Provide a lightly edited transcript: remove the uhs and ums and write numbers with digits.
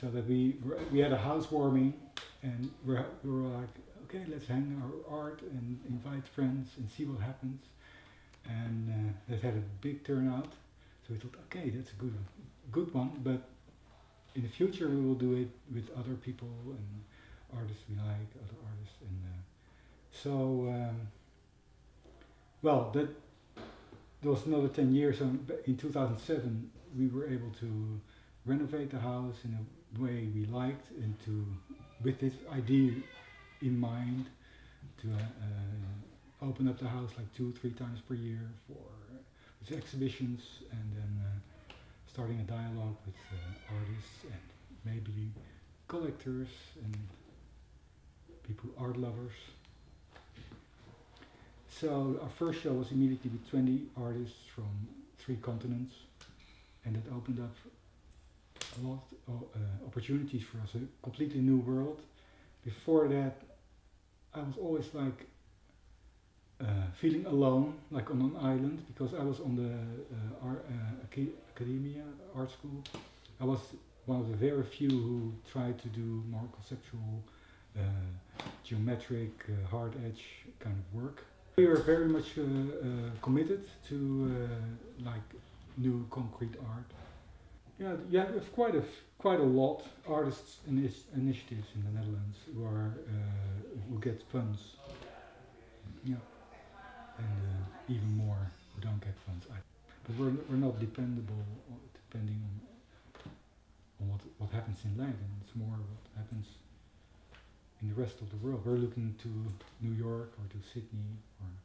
So that we had a housewarming, and we were like, okay, let's hang our art and invite friends and see what happens. And that had a big turnout. So we thought, okay, that's a good one. But in the future, we will do it with other people and artists we like, other artists. And well, that was another 10 years. In 2007, we were able to renovate the house in a way we liked, and with this idea in mind, to open up the house like 2-3 times per year for exhibitions, and then starting a dialogue with artists and maybe collectors and people, art lovers. So our first show was immediately with 20 artists from 3 continents, and that opened up a lot of opportunities for us, a completely new world. Before that, I was always like feeling alone, like on an island, because I was on the academia, art school. I was one of the very few who tried to do more conceptual, geometric, hard edge kind of work. We were very much committed to like new concrete art. Yeah, you have quite a lot artists and initiatives in the Netherlands who get funds. Yeah, and even more who don't get funds. But we're not depending on what happens in Leiden. It's more what happens in the rest of the world. We're looking to New York or to Sydney or